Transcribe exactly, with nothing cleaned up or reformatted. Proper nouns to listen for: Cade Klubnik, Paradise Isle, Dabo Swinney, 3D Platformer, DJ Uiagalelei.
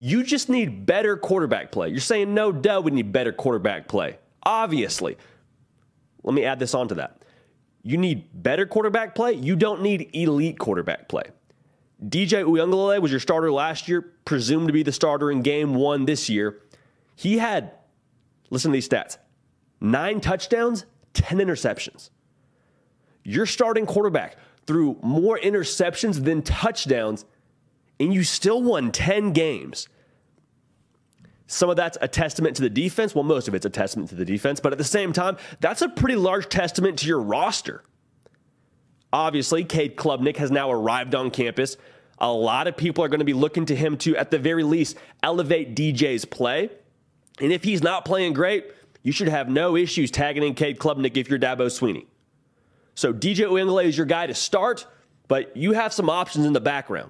You just need better quarterback play. You're saying, no, duh, we need better quarterback play. Obviously. Let me add this onto that. You need better quarterback play. You don't need elite quarterback play. D J Uiagalelei was your starter last year, presumed to be the starter in game one this year. He had, listen to these stats, nine touchdowns, ten interceptions. Your starting quarterback threw more interceptions than touchdowns, and you still won ten games. Some of that's a testament to the defense. Well, most of it's a testament to the defense, but at the same time, that's a pretty large testament to your roster. Obviously, Cade Klubnik has now arrived on campus. A lot of people are going to be looking to him to, at the very least, elevate D J's play. And if he's not playing great, you should have no issues tagging in Cade Klubnik if you're Dabo Swinney. So D J Uiagalelei is your guy to start, but you have some options in the background.